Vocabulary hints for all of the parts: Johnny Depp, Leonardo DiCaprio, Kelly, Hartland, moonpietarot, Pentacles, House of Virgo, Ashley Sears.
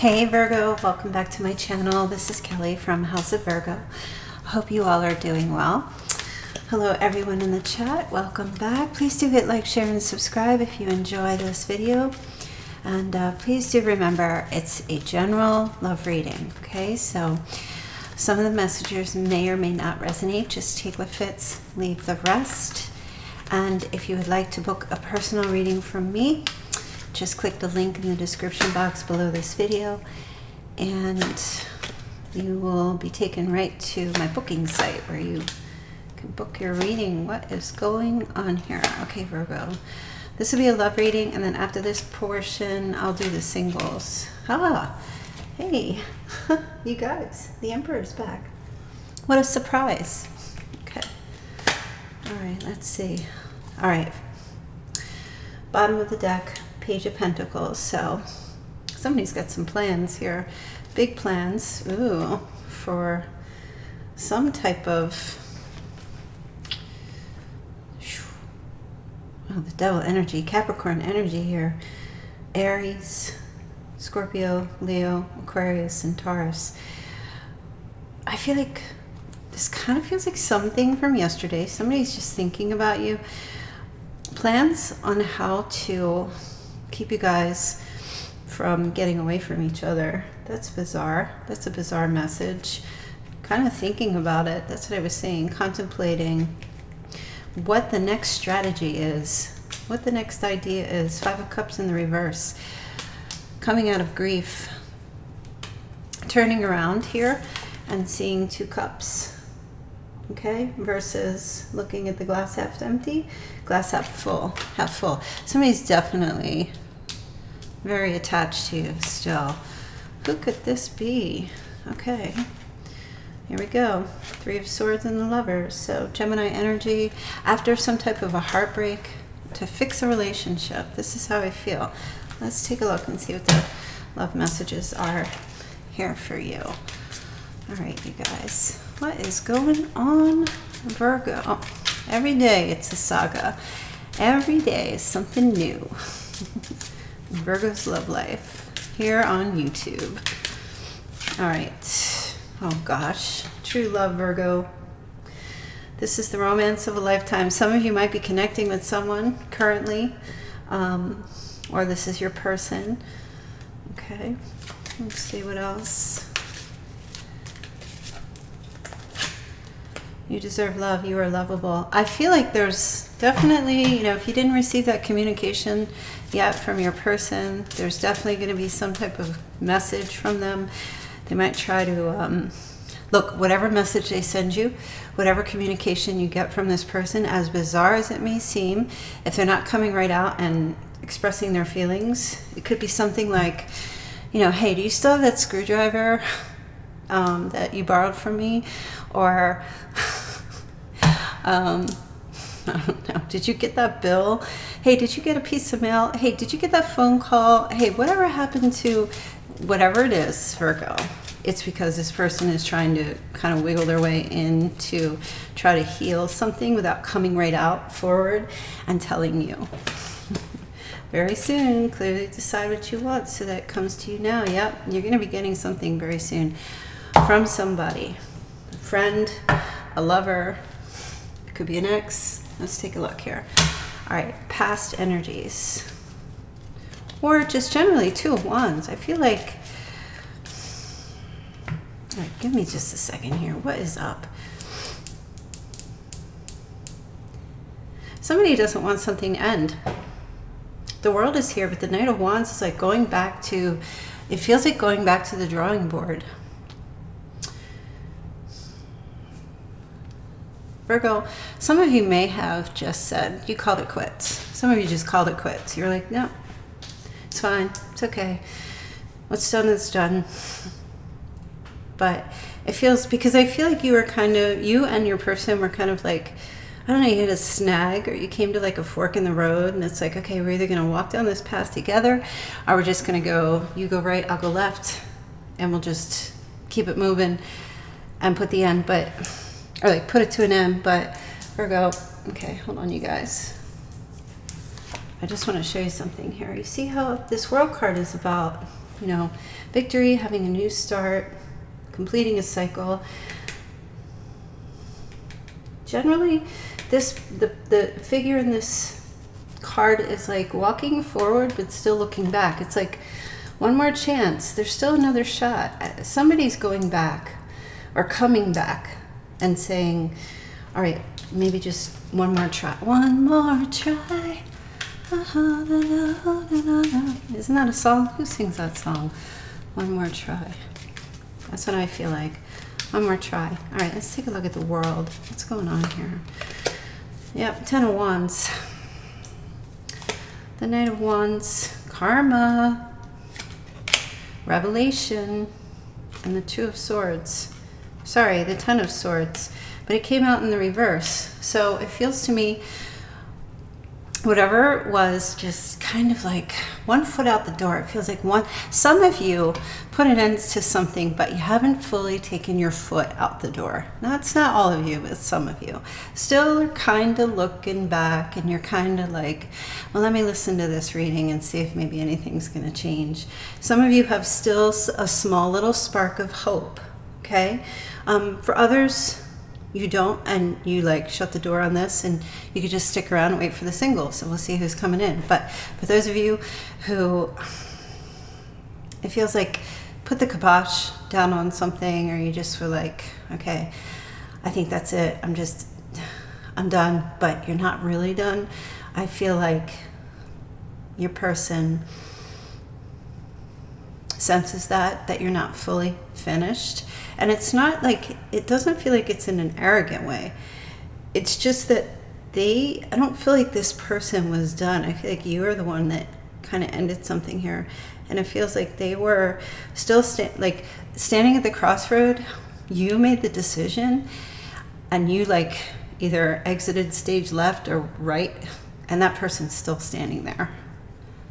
Hey Virgo, welcome back to my channel. This is Kelly from House of Virgo. Hope you all are doing well. Hello everyone in the chat, welcome back. Please do hit like, share, and subscribe if you enjoy this video. And please do remember, it's a general love reading, okay? So some of the messages may or may not resonate. Just take what fits, leave the rest. And if you would like to book a personal reading from me, just click the link in the description box below this video and you will be taken right to my booking site where you can book your reading. What is going on here? Okay, Virgo. This will be a love reading, and then after this portion, I'll do the singles. Ah, hey, you guys, the Emperor's back. What a surprise. Okay. All right, let's see. All right. Bottom of the deck. Page of Pentacles, so somebody's got some plans here, big plans, ooh, for some type of, oh, the Devil energy, Capricorn energy here, Aries, Scorpio, Leo, Aquarius, and Taurus. I feel like this kind of feels like something from yesterday. Somebody's just thinking about you. Plans on how to keep you guys from getting away from each other. That's bizarre. That's a bizarre message. Kind of thinking about it. That's what I was saying. Contemplating what the next strategy is, what the next idea is. Five of Cups in the reverse. Coming out of grief. Turning around here and seeing two cups. Okay, versus looking at the glass half empty, glass half full. Somebody's definitely very attached to you still. Who could this be? Okay, here we go. Three of Swords and the Lovers. So Gemini energy, after some type of a heartbreak, to fix a relationship. This is how I feel. Let's take a look and see what the love messages are here for you. All right, you guys. What is going on, Virgo? Oh, every day it's a saga. Every day is something new. Virgo's love life here on YouTube. All right. Oh gosh, true love, Virgo. This is the romance of a lifetime. Some of you might be connecting with someone currently, or this is your person. Okay. Let's see what else. You deserve love. You are lovable. I feel like there's definitely, you know, if you didn't receive that communication yet from your person, there's definitely going to be some type of message from them. They might try to, look, whatever message they send you, whatever communication you get from this person, as bizarre as it may seem, if they're not coming right out and expressing their feelings, it could be something like, you know, hey, do you still have that screwdriver that you borrowed from me? Or I don't know, did you get that bill? Hey, did you get a piece of mail? Hey, did you get that phone call? Hey, whatever happened to whatever it is, Virgo, it's because this person is trying to kind of wiggle their way in to try to heal something without coming right out forward and telling you. Very soon, clearly decide what you want, so that comes to you now. Yep, you're going to be getting something very soon from somebody. A friend, a lover, it could be an ex. Let's take a look here. All right, past energies. Or just generally Two of Wands. I feel like, all right, give me just a second here. What is up? Somebody doesn't want something to end. The world is here, but the Knight of Wands is like going back to, it feels like going back to the drawing board. Virgo, some of you may have just said, you called it quits. Some of you just called it quits. You're like, no, it's fine. It's okay. What's done is done. But it feels, because I feel like you were kind of, you and your person were kind of like, I don't know, you hit a snag, or you came to like a fork in the road, and it's like, okay, we're either going to walk down this path together, or we're just going to go, you go right, I'll go left, and we'll just keep it moving and put the end, but... or like put it to an end, but Virgo, okay, hold on you guys. I just want to show you something here. You see how this World card is about you know, victory, having a new start, completing a cycle. Generally, the figure in this card is like walking forward but still looking back. It's like one more chance. There's still another shot. Somebody's going back or coming back and saying, all right, maybe just one more try. One more try. Isn't that a song? Who sings that song? One more try. That's what I feel like. One more try. All right, let's take a look at the world. What's going on here? Yep, 10 of Wands. The Knight of Wands, karma, revelation, and the 2 of Swords. Sorry, the 10 of Swords. But it came out in the reverse. So it feels to me whatever was just kind of like one foot out the door. It feels like some of you put an end to something, but you haven't fully taken your foot out the door. Now, it's not all of you, but some of you still are kind of looking back, and you're kind of like, well, let me listen to this reading and see if maybe anything's going to change. Some of you have still a small little spark of hope, okay? For others, you don't, and you like shut the door on this, and you could just stick around and wait for the singles, and we'll see who's coming in. But for those of you who, it feels like put the kibosh down on something, or you just were like, okay, I think that's it. I'm done, but you're not really done. I feel like your person senses that you're not fully finished. And it's not like, it doesn't feel like it's in an arrogant way. It's just that I don't feel like this person was done. I feel like you are the one that kind of ended something here. And it feels like they were still standing at the crossroad. You made the decision, and you like either exited stage left or right, and that person's still standing there,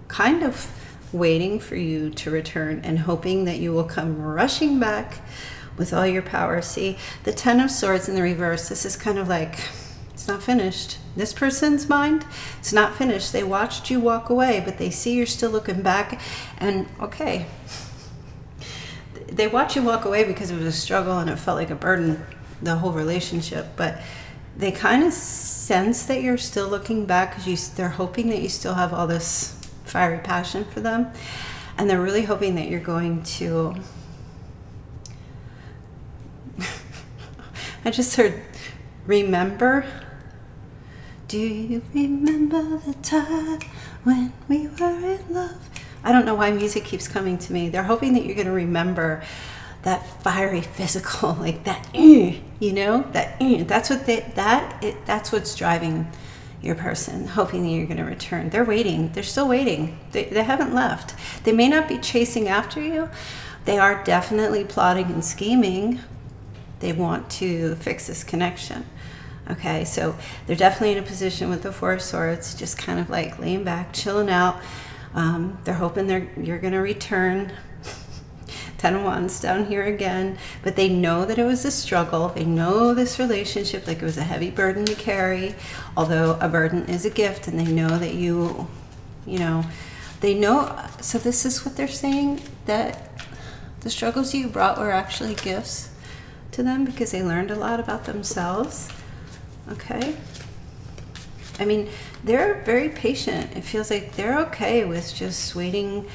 kind of waiting for you to return and hoping that you will come rushing back with all your power. See, the 10 of Swords in the reverse, this is kind of like, it's not finished. This person's mind, it's not finished. They watched you walk away, but they see you're still looking back, and okay. They watch you walk away because it was a struggle and it felt like a burden, the whole relationship, but they kind of sense that you're still looking back because they're hoping that you still have all this fiery passion for them. And they're really hoping that you're going to, I just heard remember. Do you remember the time when we were in love? I don't know why music keeps coming to me. They're hoping that you're going to remember that fiery physical, like that, you know, that, that's what that's what's driving your person, hoping that you're going to return. They're waiting. They're still waiting. They haven't left. They may not be chasing after you. They are definitely plotting and scheming. They want to fix this connection. Okay, so they're definitely in a position with the 4 of Swords, just kind of like laying back, chilling out. They're hoping you're going to return. 10 of Wands down here again, but they know that it was a struggle. They know this relationship, like it was a heavy burden to carry, although a burden is a gift, and they know that you know, they know. So this is what they're saying, that the struggles you brought were actually gifts to them because they learned a lot about themselves. Okay. I mean, they're very patient. It feels like they're okay with just waiting.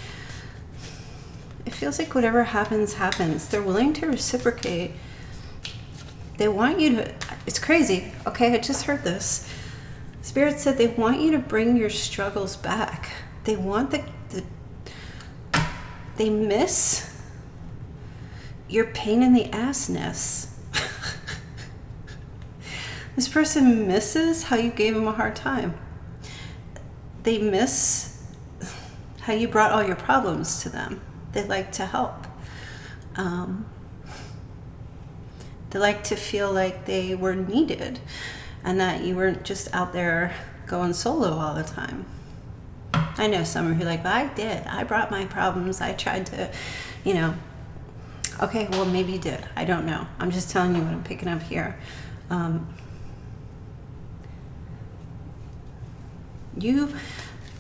It feels like whatever happens, happens. They're willing to reciprocate. They want you to, it's crazy. Okay, I just heard this. Spirit said they want you to bring your struggles back. They want they miss your pain in the assness. This person misses how you gave them a hard time. They miss how you brought all your problems to them. They like to help. They like to feel like they were needed and that you weren't just out there going solo all the time. I know some of you are like, well, I did. I brought my problems. I tried to, you know. Okay, well, maybe you did. I don't know. I'm just telling you what I'm picking up here.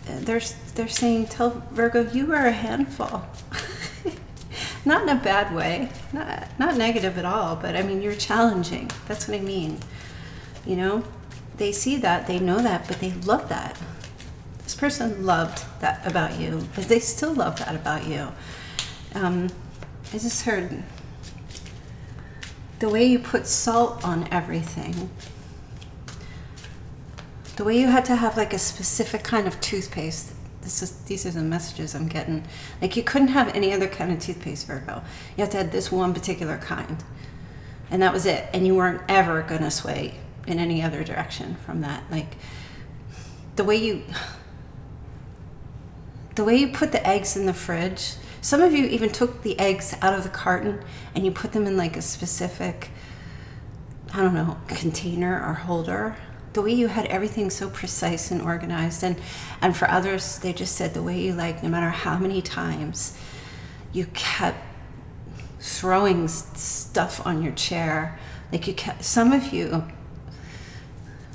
They're saying, tell Virgo, you are a handful. Not in a bad way, not negative at all, but I mean, you're challenging. That's what I mean. You know, they see that, they know that, but they love that. This person loved that about you, but they still love that about you. I just heard the way you put salt on everything, the way you had to have like a specific kind of toothpaste. These are the messages I'm getting. Like, you couldn't have any other kind of toothpaste, Virgo. You have to have this one particular kind. And that was it. And you weren't ever going to sway in any other direction from that. Like, the way you put the eggs in the fridge. Some of you even took the eggs out of the carton and you put them in like a specific, I don't know, container or holder. The way you had everything so precise and organized, and for others, they just said the way you, like, no matter how many times you kept throwing stuff on your chair, like you kept, some of you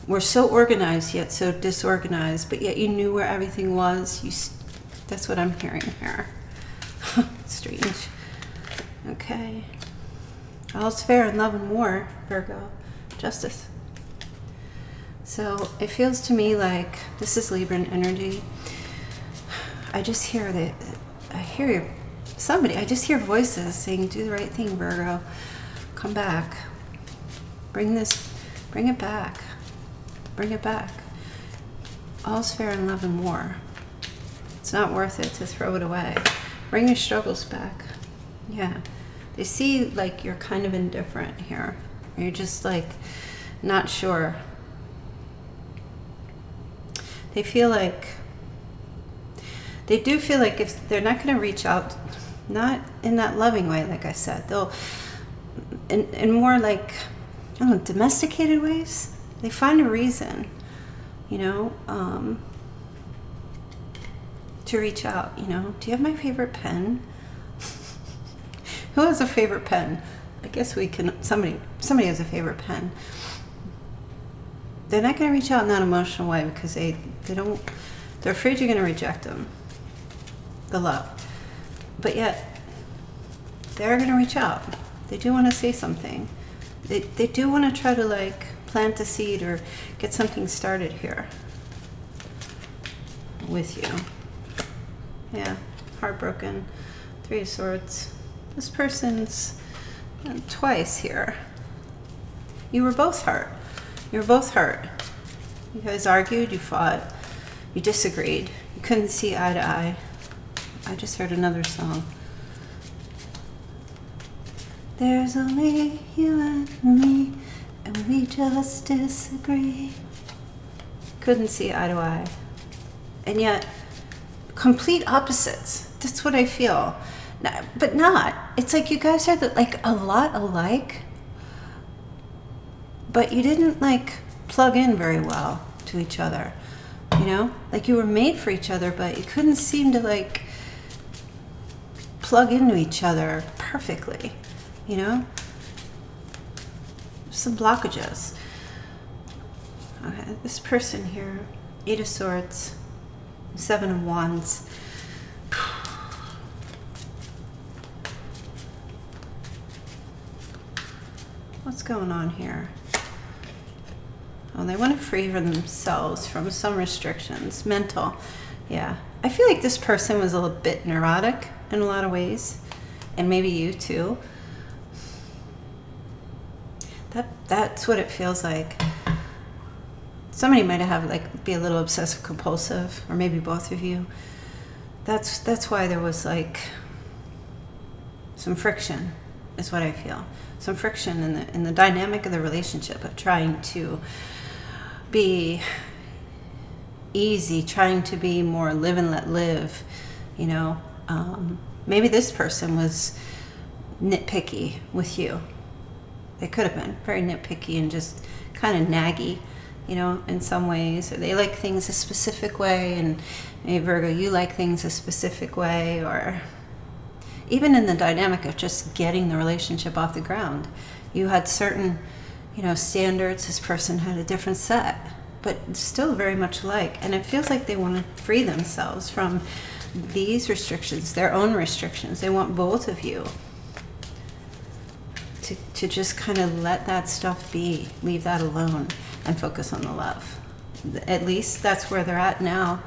were so organized yet so disorganized, but yet you knew where everything was. That's what I'm hearing here. Strange. Okay. All's fair in love and war, Virgo. Justice. So it feels to me like this is Libran energy. I just hear that, I just hear voices saying, do the right thing, Virgo. Come back. Bring it back. Bring it back. All's fair in love and war. It's not worth it to throw it away. Bring your struggles back. Yeah. They see like you're kind of indifferent here. You're just like not sure. They feel like, they do feel like if they're not going to reach out, not in that loving way, like I said, they'll, in more like, I don't know, domesticated ways, they find a reason, you know, to reach out, you know. Do you have my favorite pen? Who has a favorite pen? I guess we can, somebody has a favorite pen. They're not going to reach out in that emotional way because they're afraid you're going to reject them, the love. But yet, they're going to reach out. They do want to say something. They do want to try to like plant a seed or get something started here with you. Yeah, heartbroken, Three of Swords. This person's twice here. You were both hurt. You were both hurt. You guys argued, you fought, you disagreed, you couldn't see eye to eye. I just heard another song. There's only you and me, and we just disagree. Couldn't see eye to eye. And yet, complete opposites. That's what I feel. But not. It's like you guys are like a lot alike, but you didn't like plug in very well to each other, you know? Like you were made for each other, but you couldn't seem to like plug into each other perfectly, you know? Some blockages. Okay, this person here, Eight of Swords, Seven of Wands. What's going on here? Oh, they want to free themselves from some restrictions. Mental. Yeah. I feel like this person was a little bit neurotic in a lot of ways. And maybe you too. That's what it feels like. Somebody might have like be a little obsessive compulsive, or maybe both of you. That's why there was like some friction, is what I feel. Some friction in the dynamic of the relationship, of trying to be easy, trying to be more live and let live, you know. Maybe this person was nitpicky with you. They could have been very nitpicky and just kind of naggy, you know, in some ways. Or they like things a specific way, and maybe Virgo, you like things a specific way, or even in the dynamic of just getting the relationship off the ground. You had certain, you know, standards. This person had a different set, but still very much alike. And it feels like they want to free themselves from these restrictions, their own restrictions. They want both of you to just kind of let that stuff be, leave that alone and focus on the love. At least that's where they're at now,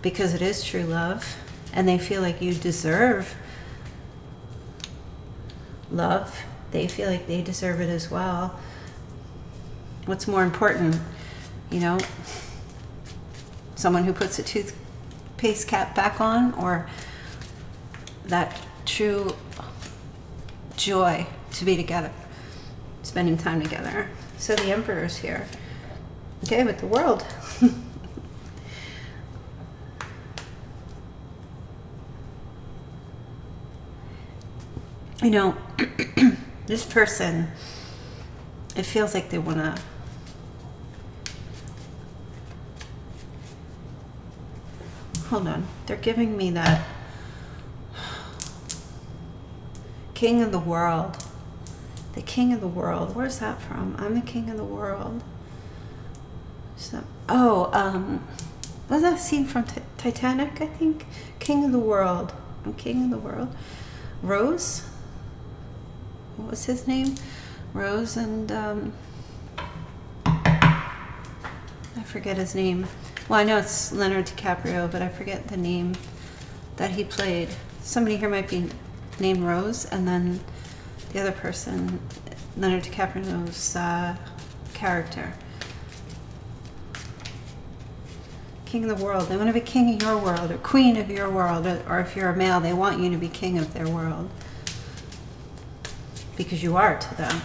because it is true love and they feel like you deserve love. They feel like they deserve it as well. What's more important, you know, someone who puts a toothpaste cap back on, or that true joy to be together, spending time together. So the Emperor's here. Okay, with the World. You know, this person, it feels like they want to hold on. They're giving me that King of the World. The King of the World. Where's that from? I'm the King of the World. So, was that scene from Titanic, I think? King of the World. I'm King of the World. Rose? What was his name? Rose and, I forget his name. Well, I know it's Leonardo DiCaprio, but I forget the name that he played. Somebody here might be named Rose, and then the other person, Leonardo DiCaprio's character. King of the World. They want to be king of your world, or queen of your world, or if you're a male, they want you to be king of their world. Because you are to them.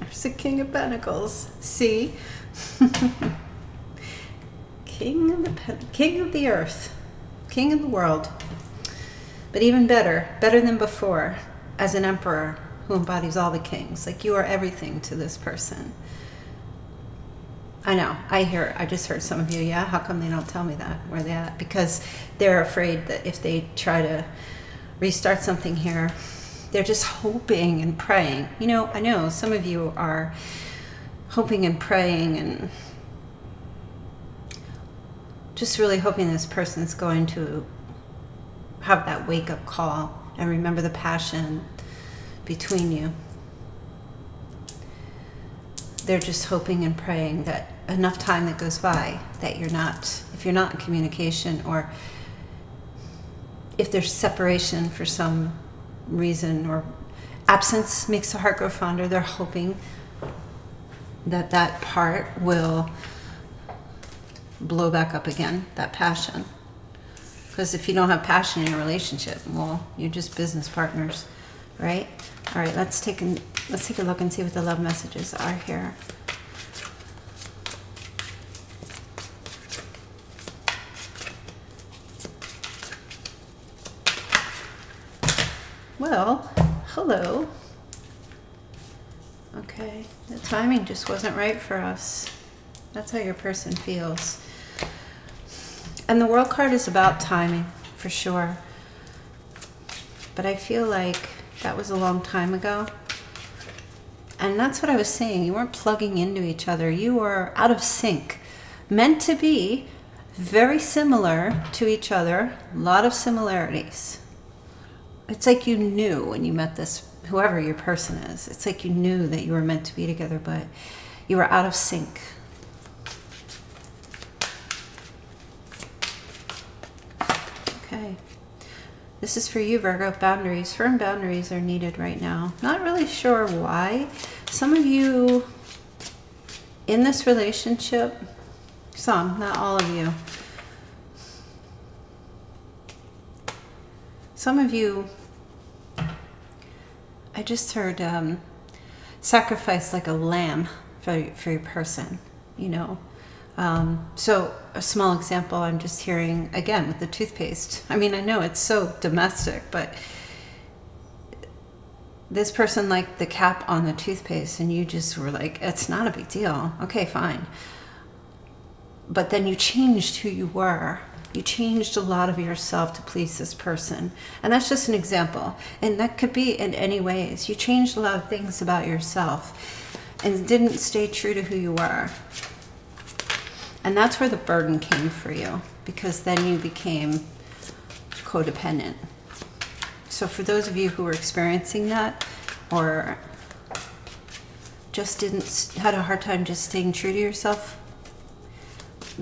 There's the King of Pentacles. See? King of the Earth. King of the World. But even better, better than before, as an emperor who embodies all the kings. Like, you are everything to this person. I know. I just heard some of you, yeah? How come they don't tell me that? Where they at? Because they're afraid that if they try to restart something here, they're just hoping and praying. You know, I know some of you are hoping and praying and just really hoping this person's going to have that wake-up call and remember the passion between you. They're just hoping and praying that enough time that goes by that you're not, if you're not in communication, or if there's separation for some reason, or absence makes the heart grow fonder, they're hoping that that part will blow back up again, that passion. Because if you don't have passion in your relationship, well, you're just business partners, right? All right, let's take a look and see what the love messages are here. Well, hello. Okay, the timing just wasn't right for us. That's how your person feels. And the World card is about timing, for sure. But I feel like that was a long time ago. And that's what I was saying. You weren't plugging into each other. You were out of sync. Meant to be very similar to each other. A lot of similarities. It's like you knew when you met this, whoever your person is, it's like you knew that you were meant to be together, but you were out of sync. Okay. This is for you, Virgo. Boundaries. Firm boundaries are needed right now. Not really sure why. Some of you in this relationship, some, not all of you, some of you, I just heard sacrifice like a lamb for your person, you know. So a small example I'm just hearing, again, with the toothpaste. I mean, I know it's so domestic, but this person liked the cap on the toothpaste and you just were like, it's not a big deal. Okay, fine. But then you changed who you were. You changed a lot of yourself to please this person. And that's just an example. And that could be in any ways. You changed a lot of things about yourself and didn't stay true to who you were. And that's where the burden came for you. because then you became codependent. So for those of you who are experiencing that, or just had a hard time just staying true to yourself,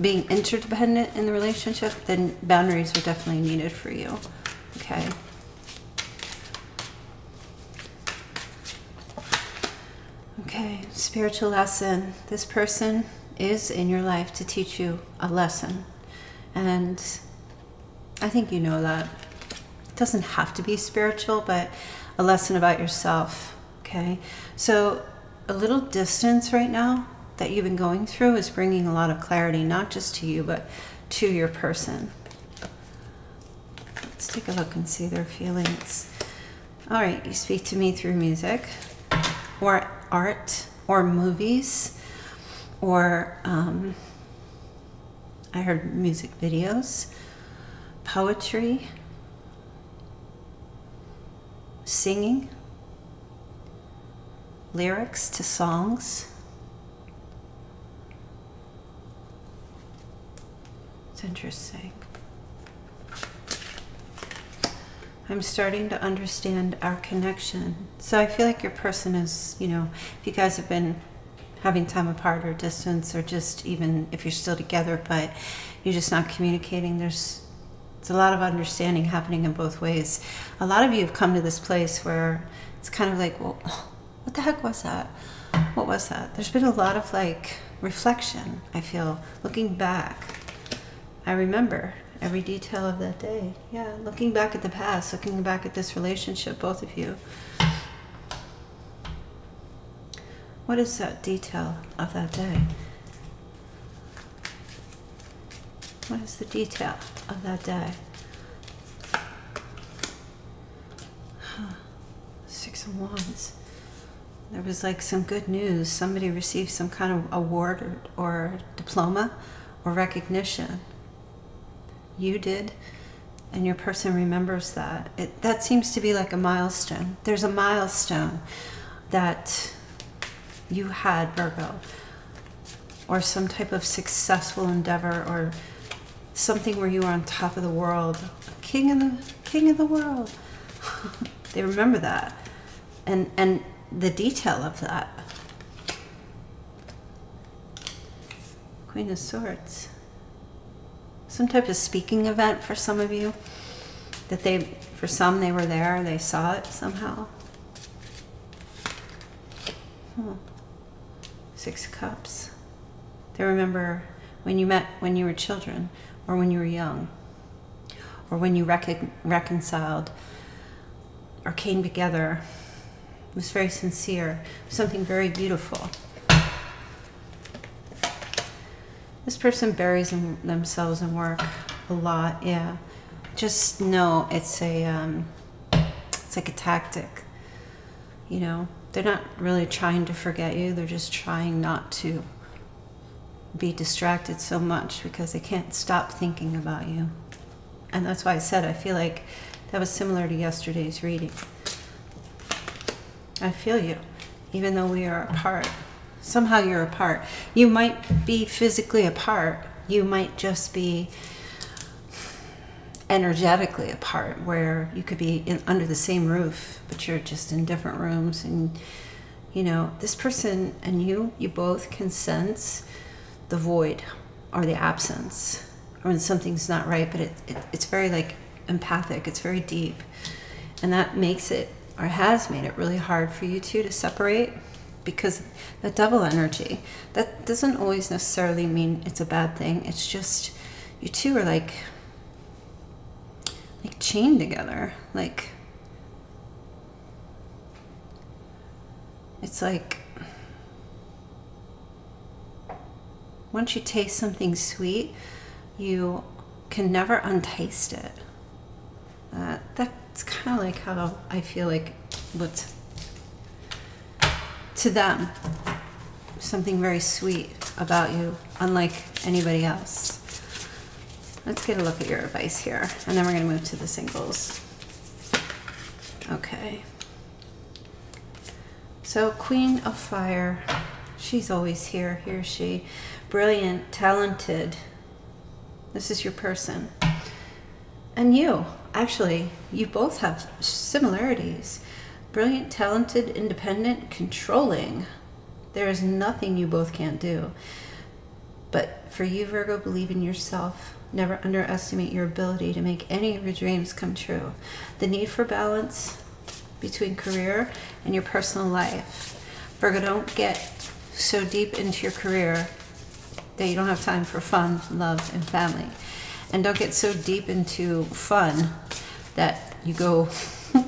being interdependent in the relationship, then boundaries are definitely needed for you. Okay. Okay, spiritual lesson. This person is in your life to teach you a lesson. And I think you know that. It doesn't have to be spiritual, but a lesson about yourself, okay? So a little distance right now that you've been going through is bringing a lot of clarity, not just to you, but to your person. Let's take a look and see their feelings. All right, you speak to me through music or art or movies or I heard music videos, poetry, singing, lyrics to songs. It's interesting. I'm starting to understand our connection. So I feel like your person is, you know, if you guys have been having time apart or distance, or just even if you're still together, but you're just not communicating, there's a lot of understanding happening in both ways. A lot of you have come to this place where it's kind of like, well, what the heck was that? What was that? There's been a lot of like reflection, I feel, looking back. I remember every detail of that day. Yeah, looking back at the past, looking back at this relationship, both of you. What is that detail of that day? What is the detail of that day? Huh. 6 of Wands. There was like some good news. Somebody received some kind of award or diploma or recognition. You did, and your person remembers that. That seems to be like a milestone. There's a milestone that you had, Virgo, or some type of successful endeavor, or something where you were on top of the world, king of the world. They remember that, and the detail of that. Queen of Swords. Some type of speaking event for some of you, that for some they were there, they saw it somehow. Huh. 6 of Cups. They remember when you met when you were children, or when you were young, or when you reconciled or came together. It was very sincere, something very beautiful. This person buries themselves in work a lot, yeah. Just know it's a, it's like a tactic, you know? They're not really trying to forget you, they're just trying not to be distracted so much because they can't stop thinking about you. And that's why I said, I feel like that was similar to yesterday's reading. I feel you, even though we are apart. Somehow you're apart. You might be physically apart. You might just be energetically apart, where you could be under the same roof, but you're just in different rooms. And, you know, this person and you both can sense the void or the absence, or when something's not right, but it's very like empathic. It's very deep. And that makes it, or has made it, really hard for you two to separate. Because the double energy, that doesn't always necessarily mean it's a bad thing. It's just you two are like chained together. Like, it's like once you taste something sweet, you can never untaste it. That's kind of like how I feel like what's to them, something very sweet about you, unlike anybody else. Let's get a look at your advice here, and then we're going to move to the singles. Okay. So Queen of Fire, she's always here, he or she. Brilliant, talented, This is your person. And you, actually, you both have similarities. Brilliant, talented, independent, controlling. There is nothing you both can't do. But for you, Virgo, believe in yourself. Never underestimate your ability to make any of your dreams come true. The need for balance between career and your personal life. Virgo, don't get so deep into your career that you don't have time for fun, love, and family. And don't get so deep into fun that you go,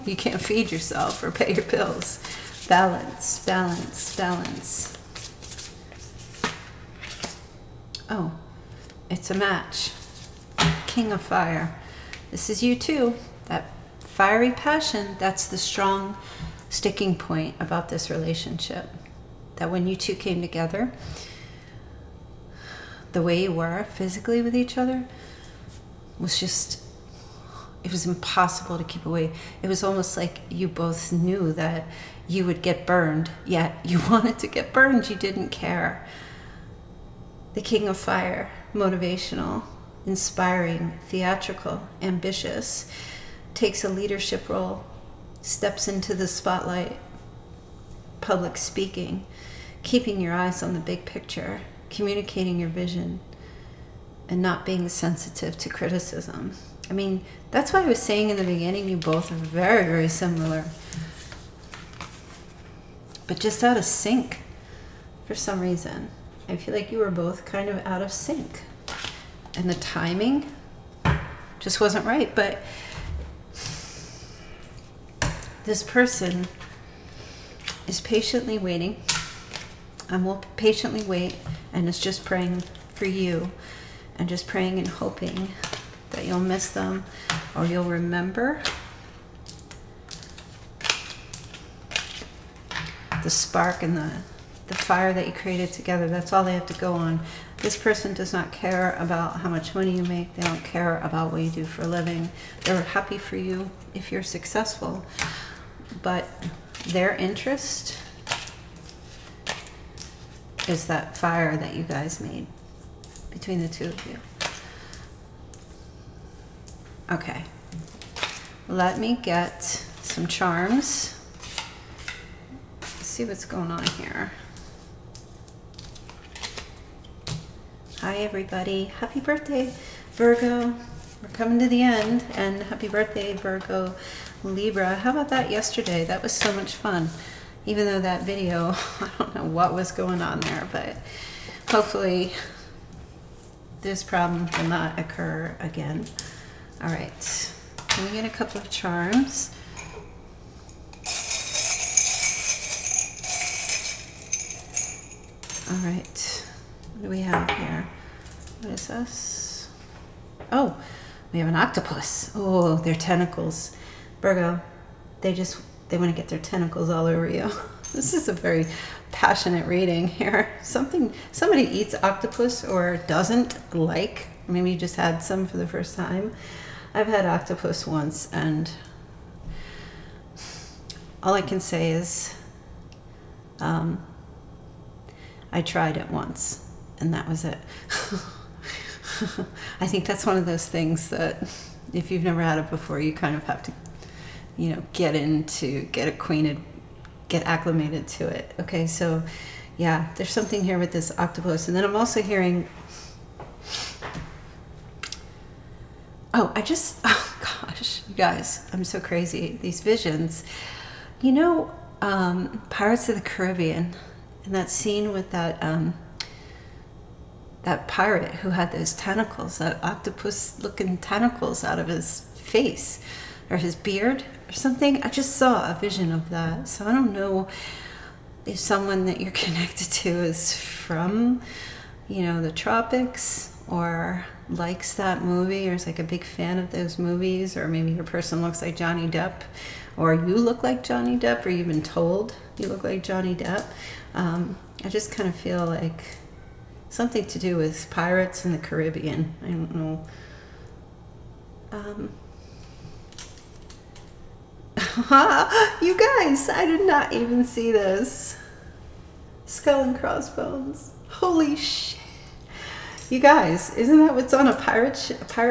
you can't feed yourself or pay your bills. Balance, balance, balance. Oh, it's a match. King of Fire. This is you too. That fiery passion, that's the strong sticking point about this relationship. That when you two came together, the way you were physically with each other, was just, it was impossible to keep away. It was almost like you both knew that you would get burned, yet you wanted to get burned, you didn't care. The King of Fire, motivational, inspiring, theatrical, ambitious, takes a leadership role, steps into the spotlight, public speaking, keeping your eyes on the big picture, communicating your vision, and not being sensitive to criticism. I mean, that's why I was saying in the beginning, you both are very, very similar. But just out of sync for some reason. I feel like you were both kind of out of sync. And the timing just wasn't right. But this person is patiently waiting and will patiently wait and is just praying for you. And just praying and hoping that you'll miss them or you'll remember the spark and the fire that you created together. That's all they have to go on. This person does not care about how much money you make. They don't care about what you do for a living. They're happy for you if you're successful, but their interest is that fire that you guys made between the two of you. Okay, let me get some charms. Let's see what's going on here. Hi everybody, happy birthday Virgo. We're coming to the end, and happy birthday Virgo, Libra. How about that yesterday? That was so much fun. Even though that video, I don't know what was going on there, but hopefully this problem will not occur again. All right, can we get a couple of charms? All right, what do we have here? What is this? Oh, we have an octopus. Oh, their tentacles. Virgo, they want to get their tentacles all over you. This is a very passionate reading here. Somebody eats octopus or doesn't like. Maybe you just had some for the first time. I've had octopus once, and all I can say is I tried it once, and that was it. I think that's one of those things that if you've never had it before, you kind of have to, you know, get acquainted, get acclimated to it. Okay, so yeah, there's something here with this octopus. And then I'm also hearing, oh gosh, you guys, I'm so crazy, these visions. You know, Pirates of the Caribbean, and that scene with that, that pirate who had those tentacles, that octopus looking tentacles out of his face or his beard or something. I just saw a vision of that. So I don't know if someone that you're connected to is from, you know, the tropics or likes that movie or is like a big fan of those movies, or maybe your person looks like Johnny Depp, or you look like Johnny Depp, or you've been told you look like Johnny Depp. I just kind of feel like something to do with pirates in the Caribbean. I don't know. You guys, I did not even see this. Skull and crossbones. Holy shit. You guys, isn't that what's on a pirate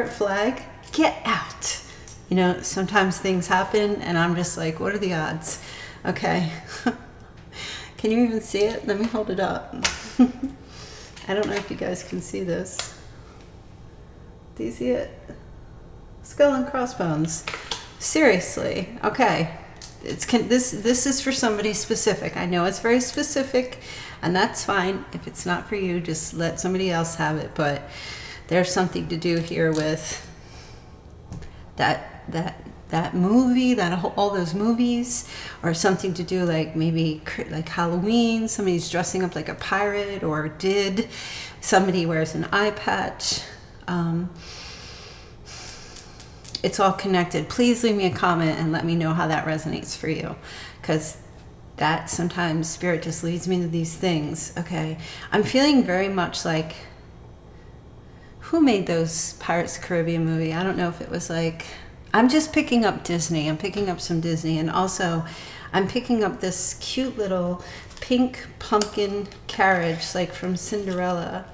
flag? Get out. You know, sometimes things happen and I'm just like, what are the odds? Okay. Can you even see it? Let me hold it up. I don't know if you guys can see this. Do you see it? Skull and crossbones. Seriously. Okay. This is for somebody specific. I know it's very specific, and that's fine. If it's not for you, just let somebody else have it. But there's something to do here with that movie, all those movies, or something to do like maybe like Halloween. Somebody's dressing up like a pirate, or did somebody wears an eye patch? It's all connected. Please leave me a comment and let me know how that resonates for you, because that sometimes spirit just leads me to these things. Okay, I'm feeling very much like, who made those Pirates of the Caribbean movie? I don't know if it was like, I'm just picking up Disney. I'm picking up some Disney, and also I'm picking up this cute little pink pumpkin carriage, like from Cinderella.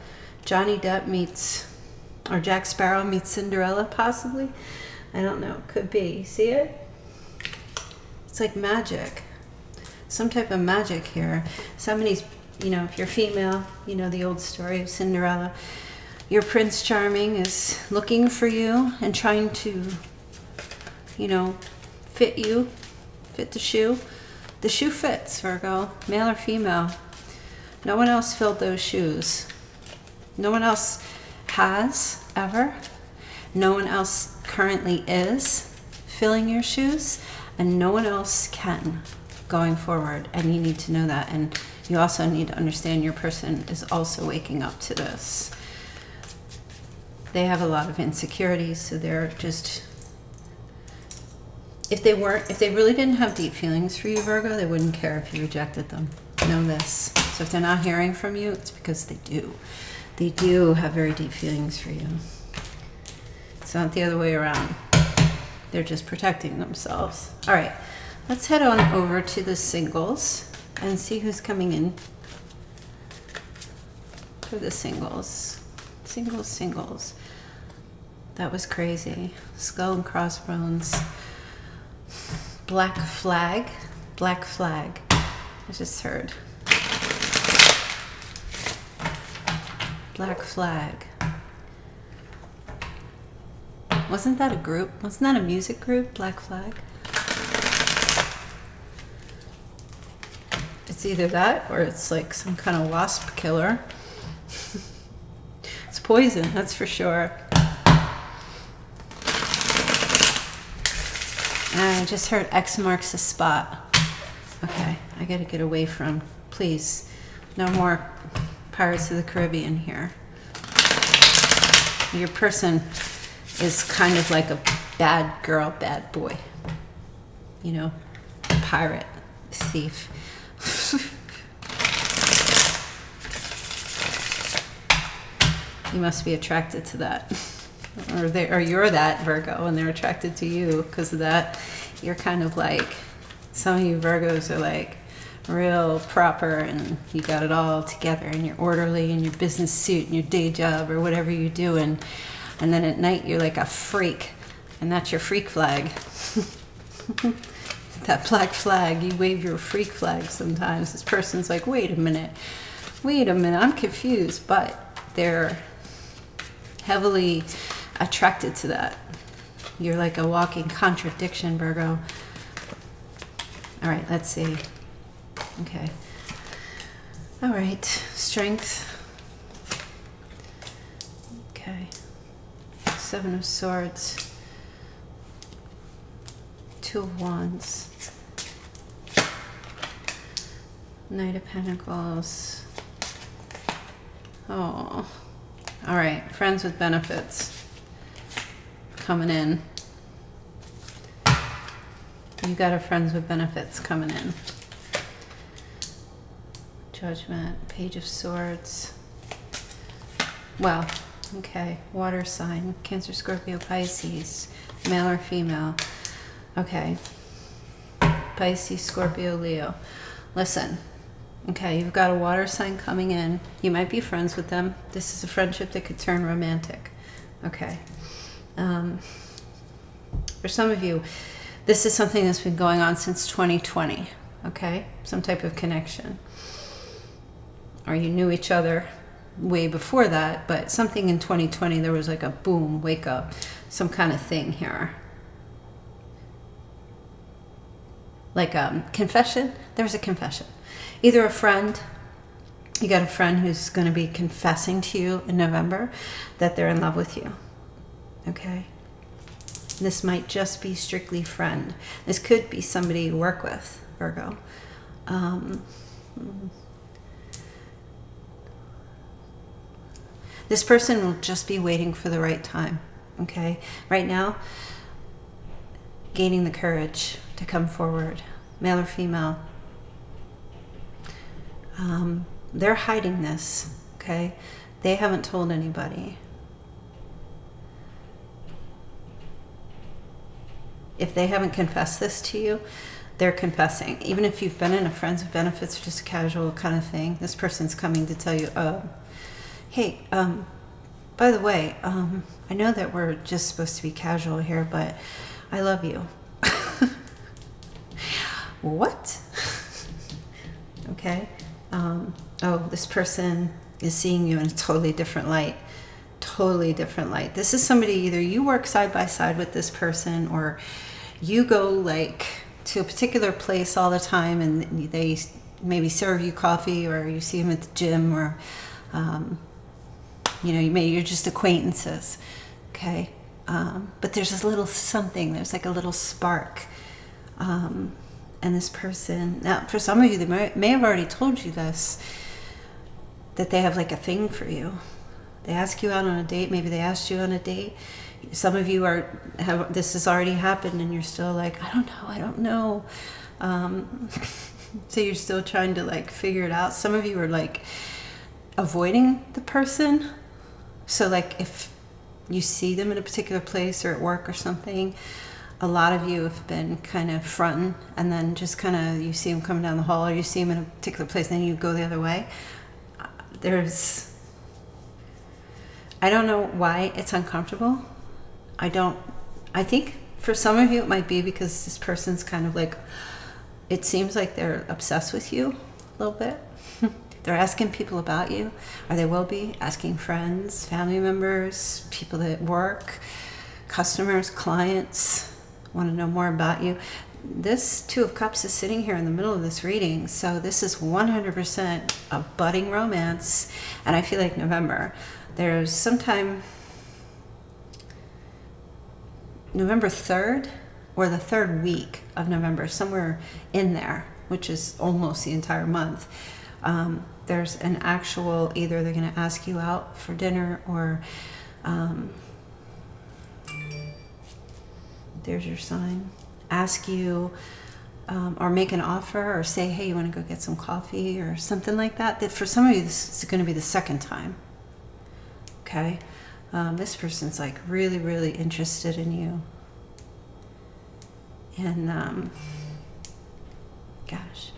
Johnny Depp meets, or Jack Sparrow meets Cinderella, possibly. I don't know, could be. See it? It's like magic, some type of magic here. Somebody's, you know, if you're female, you know the old story of Cinderella. Your Prince Charming is looking for you and trying to, you know, fit you, fit the shoe. The shoe fits, Virgo, male or female. No one else filled those shoes. No one else has ever. No one else currently is filling your shoes, and no one else can going forward, and you need to know that. And you also need to understand your person is also waking up to this. They have a lot of insecurities, so they're just, if they really didn't have deep feelings for you, Virgo, they wouldn't care if you rejected them. Know this. So if they're not hearing from you, it's because they do. They do have very deep feelings for you. It's not the other way around. They're just protecting themselves. All right, let's head on over to the singles and see who's coming in for the singles. Singles, singles. That was crazy. Skull and crossbones. Black flag. Black flag. I just heard. Black flag. Wasn't that a group? Wasn't that a music group? Black Flag? It's either that or it's like some kind of wasp killer. It's poison, that's for sure. I just heard X marks the spot. Okay, I gotta get away from, please. No more Pirates of the Caribbean here. Your person is kind of like a bad girl, bad boy, you know, pirate, thief. You must be attracted to that, or you're that, Virgo, and they're attracted to you because of that. You're kind of like, some of you Virgos are like real proper, and you got it all together, and you're orderly, and your business suit, and your day job, or whatever you do, and then at night you're like a freak, and that's your freak flag. That black flag, you wave your freak flag sometimes. This person's like, wait a minute, I'm confused, but they're heavily attracted to that. You're like a walking contradiction, Virgo. All right, let's see. Okay. All right, strength. Okay. Seven of Swords, Two of Wands, Knight of Pentacles. Oh, all right, friends with benefits coming in. You got a friends with benefits coming in. Judgment, Page of Swords. Well, okay, water sign, Cancer, Scorpio, Pisces, male or female. Okay, Pisces, Scorpio, Leo. Listen, Okay, you've got a water sign coming in. You might be friends with them. This is a friendship that could turn romantic. Okay. For some of you, this is something that's been going on since 2020. Okay? Some type of connection. Or you knew each other way before that, but something in 2020, there was like a boom, wake up, some kind of thing here. Like confession. There's a confession. Either a friend, you got a friend who's going to be confessing to you in November that they're in love with you. Okay? This might just be strictly friend. This could be somebody you work with, Virgo. This person will just be waiting for the right time. Okay? Right now, gaining the courage to come forward, male or female. They're hiding this, okay? They haven't told anybody. If they haven't confessed this to you, they're confessing. Even if you've been in a friends with benefits or just a casual kind of thing, this person's coming to tell you, hey, by the way, I know that we're just supposed to be casual here, but I love you. What? Okay. Oh, this person is seeing you in a totally different light. Totally different light. This is somebody, either you work side by side with this person, or you go like to a particular place all the time and they maybe serve you coffee, or you see them at the gym, or you know, you're just acquaintances. Okay. But there's this little something, there's like a little spark. And this person, now for some of you, they may have already told you this, that they have like a thing for you. They ask you out on a date, maybe they asked you on a date. Some of you have this has already happened and you're still like, I don't know. So you're still trying to like figure it out. Some of you are like avoiding the person. So like if you see them in a particular place or at work or something, a lot of you have been kind of fronting, and then just kind of you see them coming down the hall, or you see them in a particular place and then you go the other way. I don't know why it's uncomfortable. I think for some of you it might be because this person's kind of like, it seems like they're obsessed with you a little bit. They're asking people about you, or they will be asking friends, family members, people at work, customers, clients. Want to know more about you. This Two of Cups is sitting here in the middle of this reading, so this is 100% a budding romance. And I feel like November, there's sometime November 3rd or the third week of November, somewhere in there, which is almost the entire month. There's an actual, either they're going to ask you out for dinner, or there's your sign, ask you or make an offer, or say, hey, you want to go get some coffee or something like that. That for some of you, this is going to be the second time. Okay. This person's like really, really interested in you. And gosh,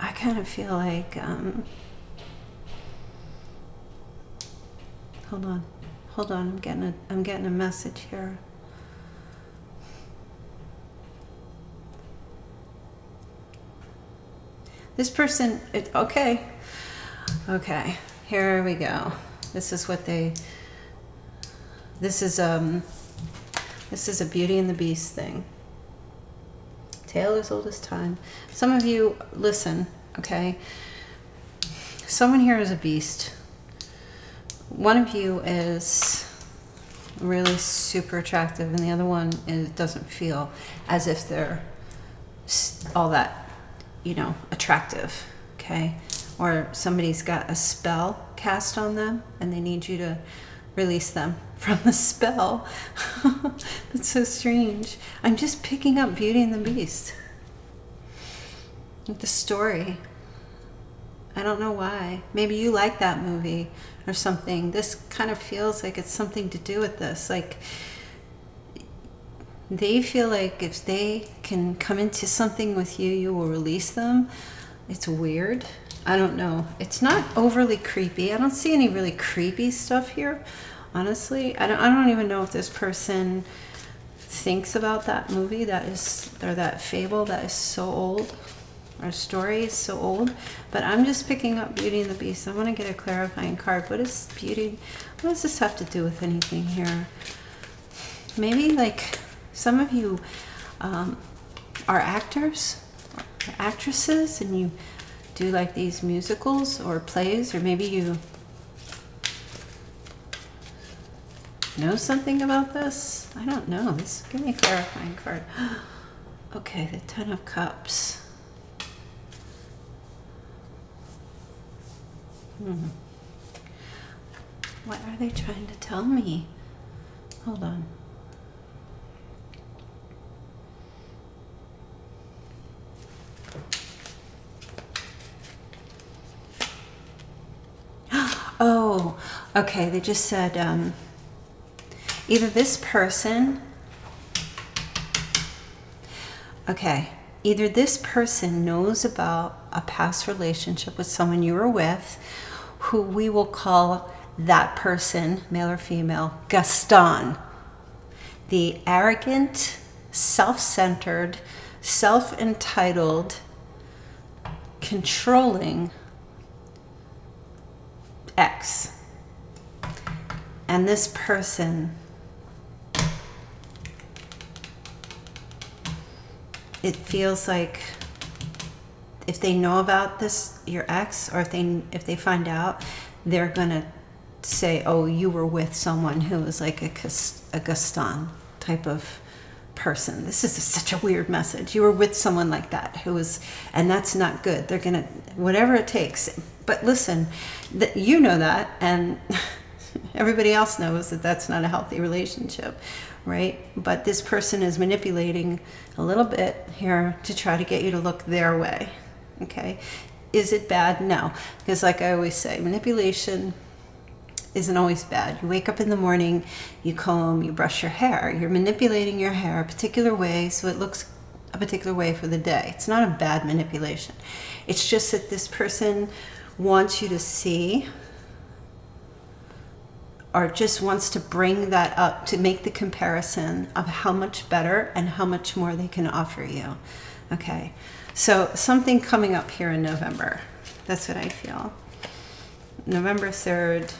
I kind of feel like, Hold on. I'm getting a message here. This person, okay. Here we go. This is what they. This is a Beauty and the Beast thing. Tale as old as time. Some of you listen, okay. Someone here is a beast. One of you is really super attractive, and the other one, it doesn't feel as if they're all that, you know, attractive, okay? Or somebody's got a spell cast on them and they need you to release them from the spell. That's so strange. I'm just picking up Beauty and the Beast. The story. I don't know why. Maybe you like that movie or something. This kind of feels like it's something to do with this. Like They feel like if they can come into something with you, you will release them. It's weird. I don't know. It's not overly creepy. I don't see any really creepy stuff here. Honestly, I don't even know if this person thinks about that movie that is, or that fable that is so old. Our story is so old, but I'm just picking up Beauty and the Beast. I want to get a clarifying card. What is beauty? What does this have to do with anything here? Maybe like some of you are actors, or actresses, and you do like these musicals or plays, or maybe you know something about this. I don't know. This, give me a clarifying card. Okay, the Ten of Cups. What are they trying to tell me? Hold on. Oh, okay. They just said either this person, okay, either this person knows about a past relationship with someone you were with, who we will call that person, male or female, Gaston. The arrogant, self-centered, self-entitled, controlling ex. And this person, it feels like if they know about this, your ex, or if they find out, they're gonna say, oh, you were with someone who was like a Gaston type of person. This is such a weird message. You were with someone like that who was, and that's not good. They're gonna, whatever it takes. But listen, you know that, and everybody else knows that that's not a healthy relationship, right? But this person is manipulating a little bit here to try to get you to look their way. Okay, is it bad? No, because like I always say, manipulation isn't always bad. You wake up in the morning, you comb, you brush your hair, you're manipulating your hair a particular way so it looks a particular way for the day. It's not a bad manipulation. It's just that this person wants you to see, or just wants to bring that up to make the comparison of how much better and how much more they can offer you. Okay, so something coming up here in November. That's what I feel. November 3rd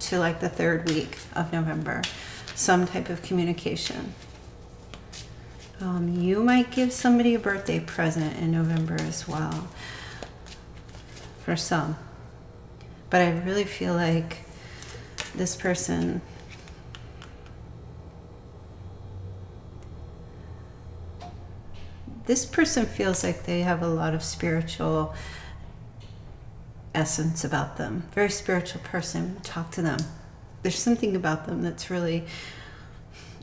to like the third week of November, some type of communication. You might give somebody a birthday present in November as well, for some. But I really feel like this person, feels like they have a lot of spiritual essence about them. Very spiritual person. Talk to them. There's something about them that's really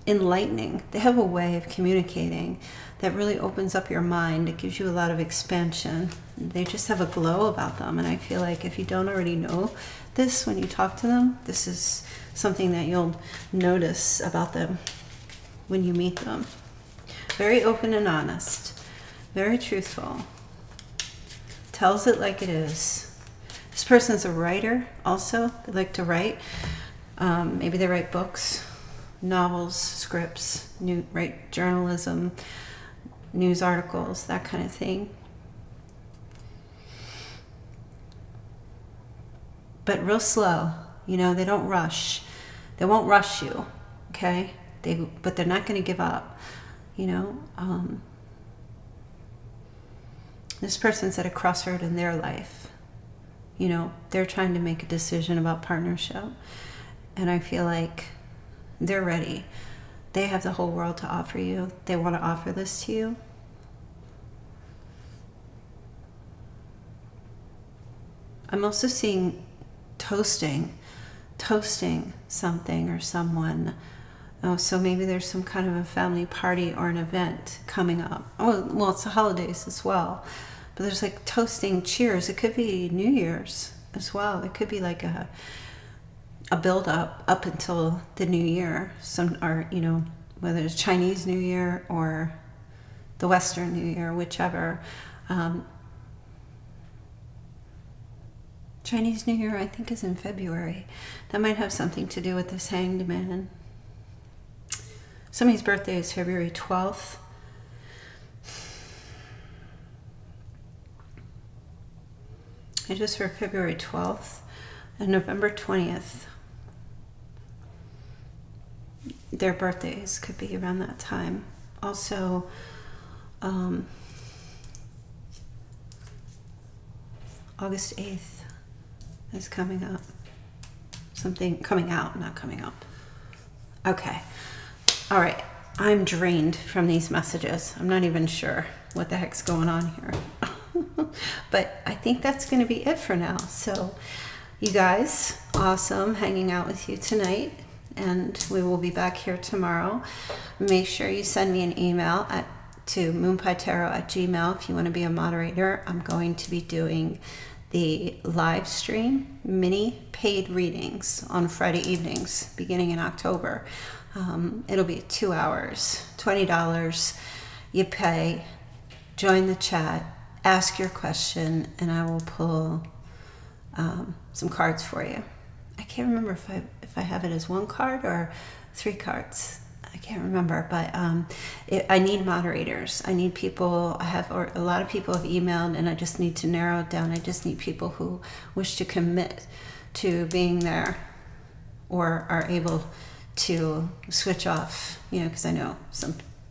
enlightening. They have a way of communicating that really opens up your mind. It gives you a lot of expansion. They just have a glow about them, and I feel like if you don't already know this when you talk to them, this is something that you'll notice about them when you meet them. Very open and honest. Very truthful. Tells it like it is. This person's a writer also. They like to write. Maybe they write books, novels, scripts, write journalism, news articles, that kind of thing. But real slow. You know, they don't rush. They won't rush you, okay? But they're not going to give up, you know? This person's at a crossroad in their life. You know, they're trying to make a decision about partnership, and I feel like they're ready. They have the whole world to offer you. They want to offer this to you. I'm also seeing toasting something or someone. Oh, so maybe there's some kind of a family party or an event coming up. Oh, well, it's the holidays as well. But there's like toasting, cheers. It could be New Year's as well. It could be like a build up until the new year. Some are, you know, whether it's Chinese New Year or the Western New Year, whichever. Chinese New Year, I think, is in February. That might have something to do with this Hanged Man. Somebody's birthday is February 12th. I just heard February 12th and November 20th. Their birthdays could be around that time. Also, August 8th is coming up. Something coming out, not coming up. Okay. All right. I'm drained from these messages. I'm not even sure what the heck's going on here. But I think that's going to be it for now. So, you guys, awesome hanging out with you tonight. And we will be back here tomorrow. Make sure you send me an email to moonpietarot@gmail.com if you want to be a moderator. I'm going to be doing the live stream mini paid readings on Friday evenings beginning in October. It'll be 2 hours, $20. You pay, join the chat, ask your question, and I will pull some cards for you. I can't remember if I have it as one card or 3 cards. I can't remember, but I need moderators. I need people. Or a lot of people have emailed, and I just need to narrow it down. I just need people who wish to commit to being there or are able to switch off, you know, because I know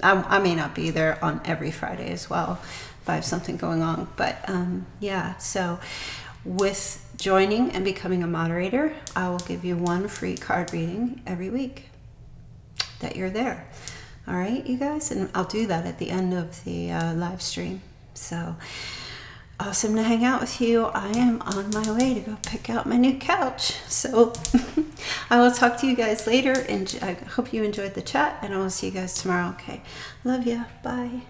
I may not be there on every Friday as well if I have something going on. But yeah, so with joining and becoming a moderator, I will give you 1 free card reading every week that you're there. All right, you guys? And I'll do that at the end of the live stream. So awesome to hang out with you. I am on my way to go pick out my new couch. So I will talk to you guys later, and I hope you enjoyed the chat, and I will see you guys tomorrow. Okay, love ya. Bye.